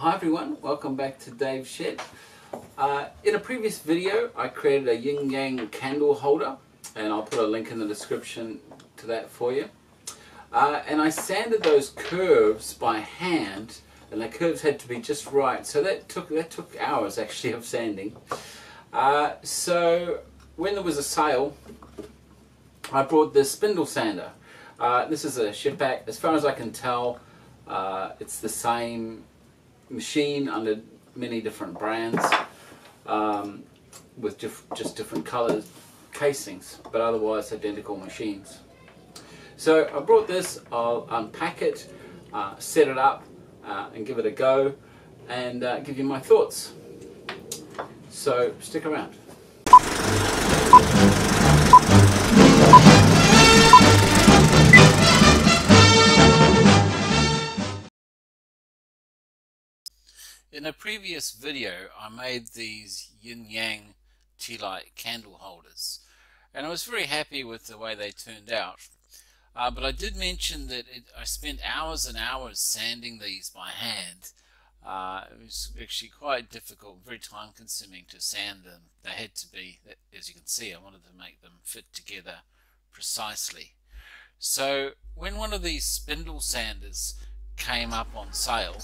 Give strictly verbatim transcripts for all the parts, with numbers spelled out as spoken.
Hi everyone, welcome back to Dave's Shed. Uh, in a previous video I created a Yin Yang candle holder and I'll put a link in the description to that for you. Uh, and I sanded those curves by hand and the curves had to be just right, so that took that took hours actually of sanding. Uh, so when there was a sale I brought this spindle sander. Uh, this is a Shopback. As far as I can tell uh, it's the same machine under many different brands um, with diff just different colors casings, but otherwise identical machines. So I brought this, I'll unpack it, uh, set it up uh, and give it a go and uh, give you my thoughts. So stick around. In a previous video I made these Yin Yang tea light candle holders and I was very happy with the way they turned out, uh, but I did mention that it, I spent hours and hours sanding these by hand. Uh, it was actually quite difficult, very time consuming to sand them. They had to be, as you can see, I wanted to make them fit together precisely. So when one of these spindle sanders came up on sale,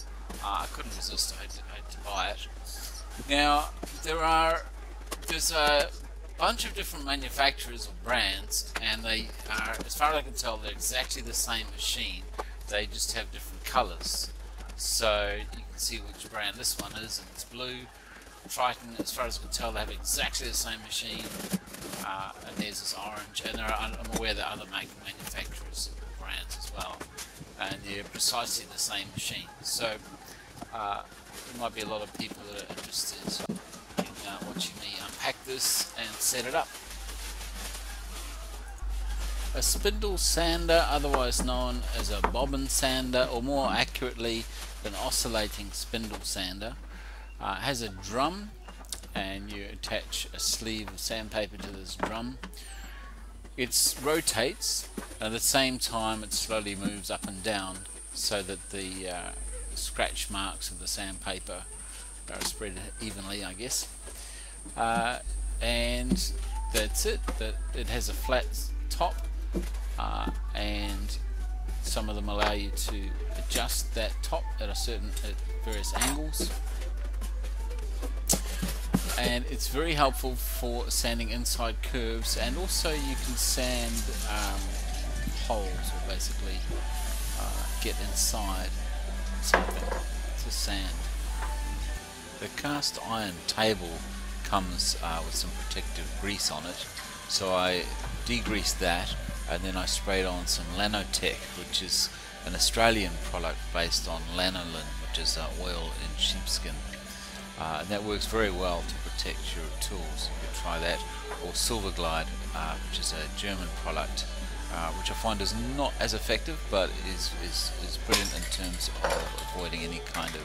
Uh, I couldn't resist, I had, to, I had to buy it. Now, there are, there's a bunch of different manufacturers or brands, and they are, as far as I can tell, they're exactly the same machine, they just have different colours. So, you can see which brand this one is, and it's blue. Triton, as far as I can tell, they have exactly the same machine, uh, and theirs is orange, and there are, I'm aware that other manufacturers and brands as well, and they're precisely the same machine. So, Uh, there might be a lot of people that are interested in uh, watching me unpack this and set it up. A spindle sander, otherwise known as a bobbin sander, or more accurately, an oscillating spindle sander, uh, has a drum, and you attach a sleeve of sandpaper to this drum. It rotates, and at the same time it slowly moves up and down so that the uh, scratch marks of the sandpaper are spread evenly, I guess. Uh, and that's it. That it has a flat top, uh, and some of them allow you to adjust that top at a certain at various angles. And it's very helpful for sanding inside curves, and also you can sand um, holes, or basically uh, get inside something to sand. The cast iron table comes uh, with some protective grease on it, so I degreased that and then I sprayed on some Lanotec, which is an Australian product based on lanolin, which is uh, oil in sheepskin, uh, and that works very well to protect your tools. You could try that, or Silverglide, uh, which is a German product, Uh, which I find is not as effective, but is, is, is brilliant in terms of avoiding any kind of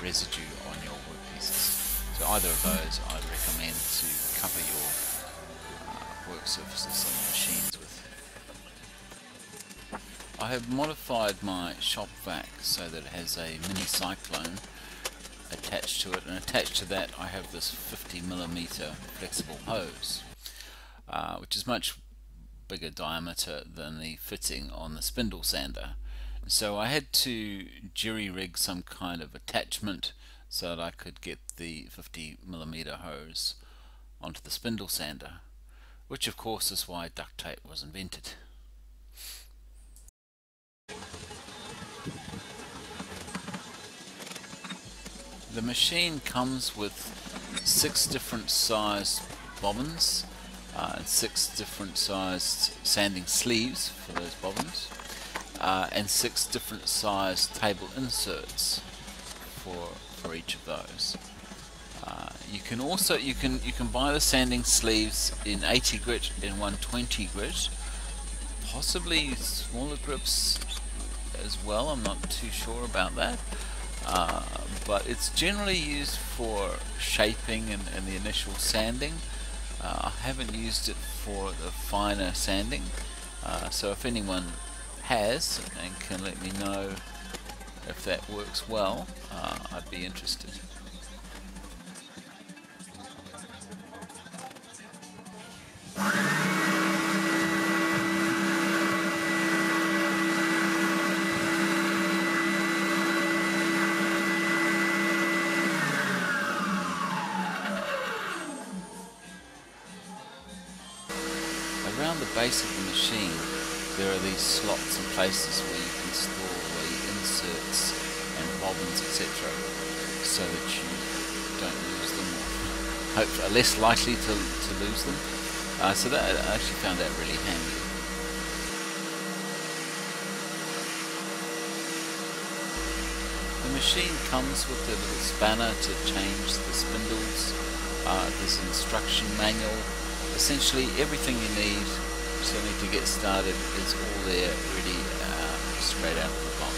residue on your workpieces. So either of those I recommend to cover your uh, work surfaces and machines with. I have modified my Shopback so that it has a mini cyclone attached to it, and attached to that I have this fifty millimeter flexible hose, uh, which is much bigger diameter than the fitting on the spindle sander. So I had to jerry-rig some kind of attachment so that I could get the fifty millimeter hose onto the spindle sander, which of course is why duct tape was invented. The machine comes with six different sized bobbins, Uh, six different sized sanding sleeves for those bobbins, uh, and six different sized table inserts for for each of those. Uh, you can also you can you can buy the sanding sleeves in eighty grit and one twenty grit, possibly smaller grips as well. I'm not too sure about that, uh, but it's generally used for shaping and, and the initial sanding. Uh, I haven't used it for the finer sanding, uh, so if anyone has and can let me know if that works well, uh, I'd be interested. Around the base of the machine, there are these slots and places where you can store the inserts and bobbins, et cetera, so that you don't lose them, or hopefully are less likely to, to lose them. Uh, so that I actually found that really handy. The machine comes with a little spanner to change the spindles. Uh, this instruction manual. Essentially everything you need certainly to get started is all there, ready, uh, straight out of the box.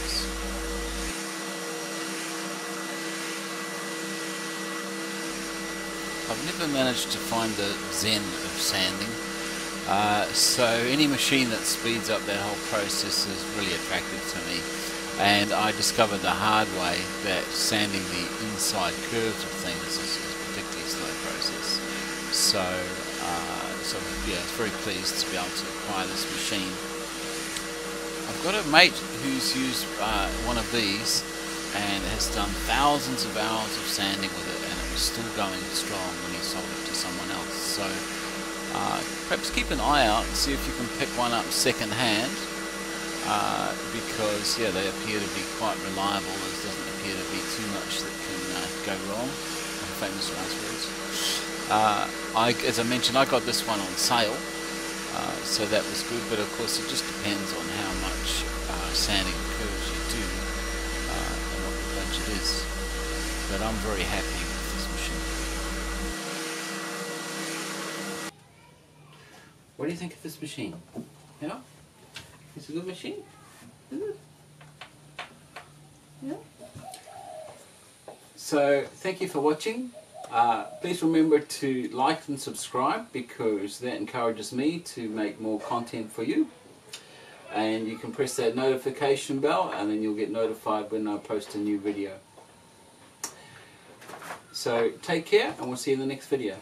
I've never managed to find the zen of sanding, uh, so any machine that speeds up that whole process is really attractive to me, and I discovered the hard way that sanding the inside curves of things is a particularly slow process. So, uh, so yeah, very pleased to be able to acquire this machine. I've got a mate who's used uh, one of these and has done thousands of hours of sanding with it, and it was still going strong when he sold it to someone else. So uh, perhaps keep an eye out and see if you can pick one up second hand, uh, because yeah, they appear to be quite reliable. There doesn't appear to be too much that can uh, go wrong. Famous last words. Uh, I, as I mentioned, I got this one on sale, uh, so that was good, but of course it just depends on how much uh, sanding curves you do uh, and what the budget is. But I'm very happy with this machine. What do you think of this machine? Yeah? It's a good machine? Is it? Yeah? So, thank you for watching. Uh, please remember to like and subscribe, because that encourages me to make more content for you, and you can press that notification bell and then you'll get notified when I post a new video. So take care, and we'll see you in the next video.